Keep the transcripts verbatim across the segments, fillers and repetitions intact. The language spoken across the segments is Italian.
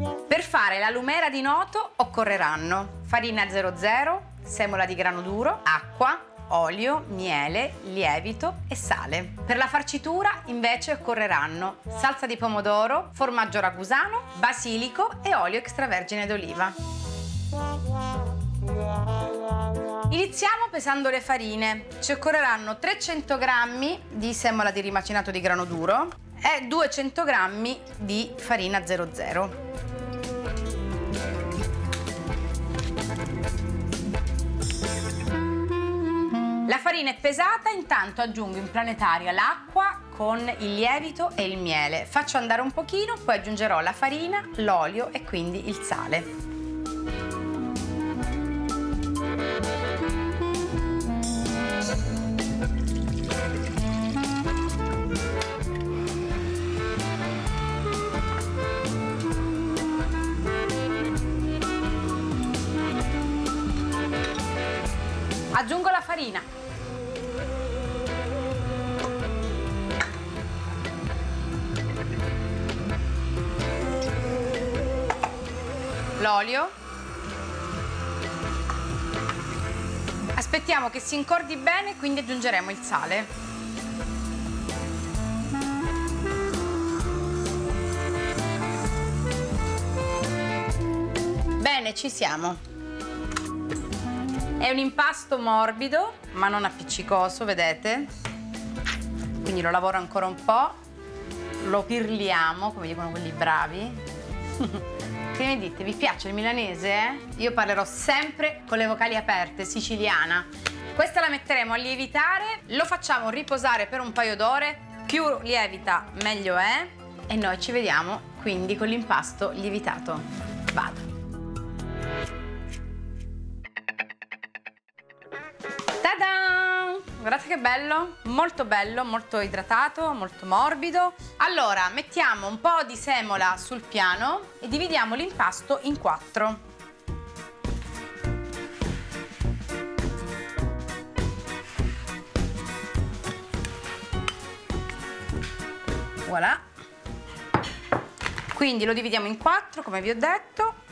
Per fare la lumera di Noto occorreranno farina zero zero, semola di grano duro, acqua, olio, miele, lievito e sale. Per la farcitura invece occorreranno salsa di pomodoro, formaggio ragusano, basilico e olio extravergine d'oliva. Iniziamo pesando le farine. Ci occorreranno trecento grammi di semola di rimacinato di grano duro e duecento grammi di farina zero zero. La farina è pesata, intanto aggiungo in planetaria l'acqua con il lievito e il miele. Faccio andare un pochino, poi aggiungerò la farina, l'olio e quindi il sale. Aggiungo la farina. L'olio. Aspettiamo che si incordi bene, quindi aggiungeremo il sale. Bene, ci siamo. È un impasto morbido, ma non appiccicoso, vedete? Quindi lo lavoro ancora un po', lo pirliamo, come dicono quelli bravi. Che ne dite, vi piace il milanese? Eh? Io parlerò sempre con le vocali aperte, siciliana. Questa la metteremo a lievitare, lo facciamo riposare per un paio d'ore, più lievita meglio è, e noi ci vediamo quindi con l'impasto lievitato. Vado! Guardate che bello, molto bello, molto idratato, molto morbido. Allora, mettiamo un po' di semola sul piano e dividiamo l'impasto in quattro. Voilà. Quindi lo dividiamo in quattro, come vi ho detto.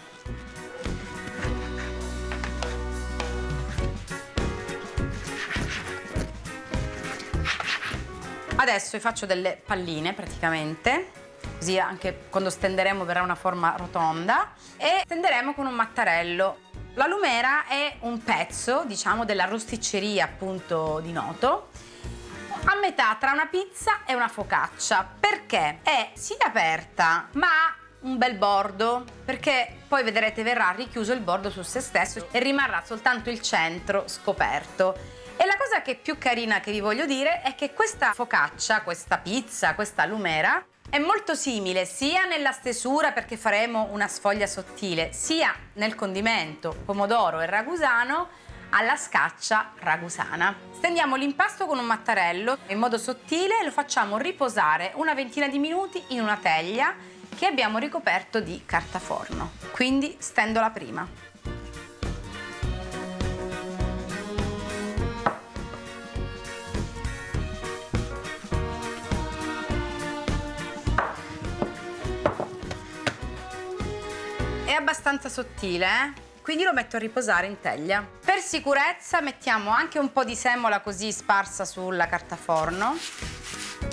Adesso vi faccio delle palline praticamente, così anche quando stenderemo verrà una forma rotonda, e stenderemo con un mattarello. La lumera è un pezzo, diciamo, della rosticceria appunto di Noto, a metà tra una pizza e una focaccia, perché è sì aperta ma ha un bel bordo, perché poi vedrete verrà richiuso il bordo su se stesso e rimarrà soltanto il centro scoperto. E la cosa che è più carina che vi voglio dire è che questa focaccia, questa pizza, questa lumera è molto simile sia nella stesura, perché faremo una sfoglia sottile, sia nel condimento pomodoro e ragusano alla scaccia ragusana. Stendiamo l'impasto con un mattarello in modo sottile e lo facciamo riposare una ventina di minuti in una teglia che abbiamo ricoperto di carta forno. Quindi stendo la prima. Abbastanza sottile, eh? Quindi lo metto a riposare in teglia. Per sicurezza mettiamo anche un po' di semola così sparsa sulla carta forno,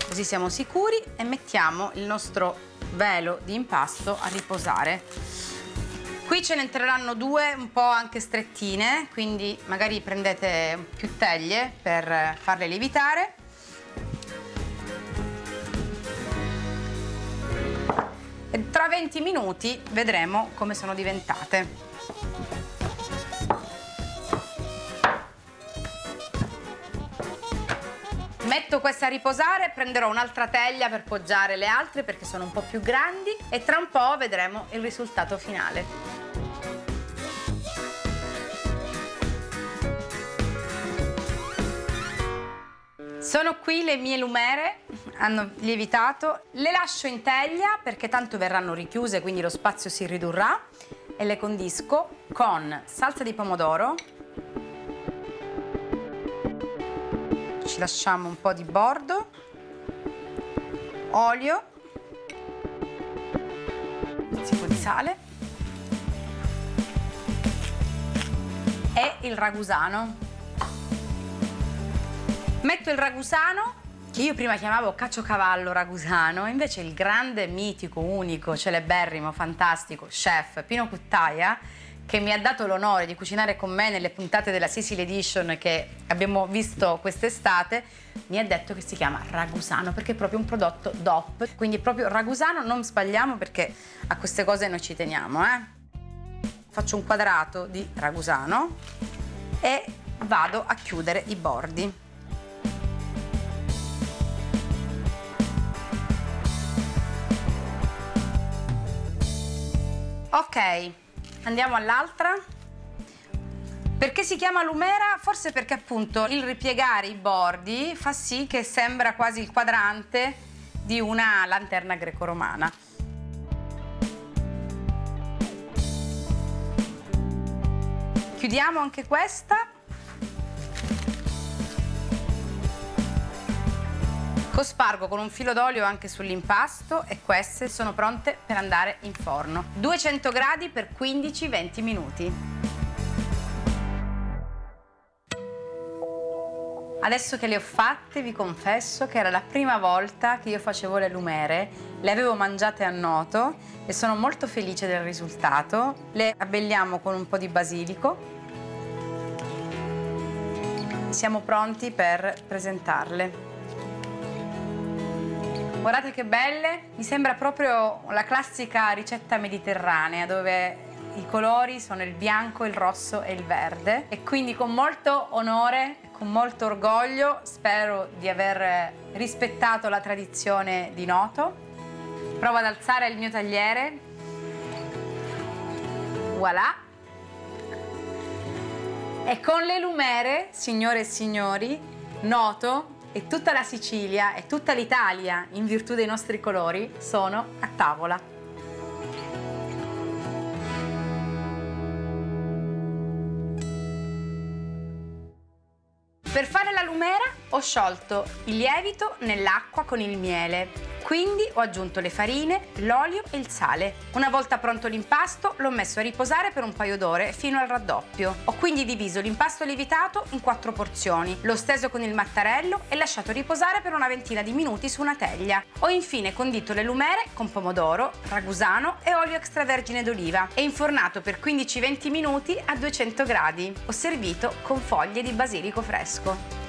così siamo sicuri, e mettiamo il nostro velo di impasto a riposare. Qui ce ne entreranno due un po' anche strettine, quindi magari prendete più teglie per farle lievitare. E tra venti minuti vedremo come sono diventate. Metto questa a riposare, prenderò un'altra teglia per poggiare le altre perché sono un po' più grandi, e tra un po' vedremo il risultato finale. Sono qui le mie lumere, hanno lievitato, le lascio in teglia perché tanto verranno richiuse, quindi lo spazio si ridurrà, e le condisco con salsa di pomodoro, ci lasciamo un po' di bordo, olio, si può sale e il ragusano. Metto il ragusano, che io prima chiamavo Caciocavallo Ragusano, invece il grande, mitico, unico, celeberrimo, fantastico chef Pino Cuttaia, che mi ha dato l'onore di cucinare con me nelle puntate della Sicily Edition che abbiamo visto quest'estate, mi ha detto che si chiama Ragusano perché è proprio un prodotto D O P, quindi è proprio Ragusano, non sbagliamo perché a queste cose noi ci teniamo, eh? Faccio un quadrato di Ragusano e vado a chiudere i bordi. Ok, andiamo all'altra. Perché si chiama Lumera? Forse perché appunto il ripiegare i bordi fa sì che sembra quasi il quadrante di una lanterna greco-romana. Chiudiamo anche questa. Cospargo con un filo d'olio anche sull'impasto e queste sono pronte per andare in forno. duecento gradi per quindici venti minuti. Adesso che le ho fatte vi confesso che era la prima volta che io facevo le lumere, le avevo mangiate a Noto e sono molto felice del risultato. Le abbelliamo con un po' di basilico. Siamo pronti per presentarle. Guardate che belle, mi sembra proprio la classica ricetta mediterranea dove i colori sono il bianco, il rosso e il verde, e quindi con molto onore e con molto orgoglio spero di aver rispettato la tradizione di Noto. Provo ad alzare il mio tagliere. Voilà! E con le lumere, signore e signori, Noto e tutta la Sicilia e tutta l'Italia, in virtù dei nostri colori, sono a tavola. Per fare la lumera ho sciolto il lievito nell'acqua con il miele, quindi ho aggiunto le farine, l'olio e il sale. Una volta pronto l'impasto l'ho messo a riposare per un paio d'ore fino al raddoppio. Ho quindi diviso l'impasto lievitato in quattro porzioni, l'ho steso con il mattarello e lasciato riposare per una ventina di minuti su una teglia. Ho infine condito le lumere con pomodoro, ragusano e olio extravergine d'oliva e infornato per quindici venti minuti a duecento gradi. Ho servito con foglie di basilico fresco.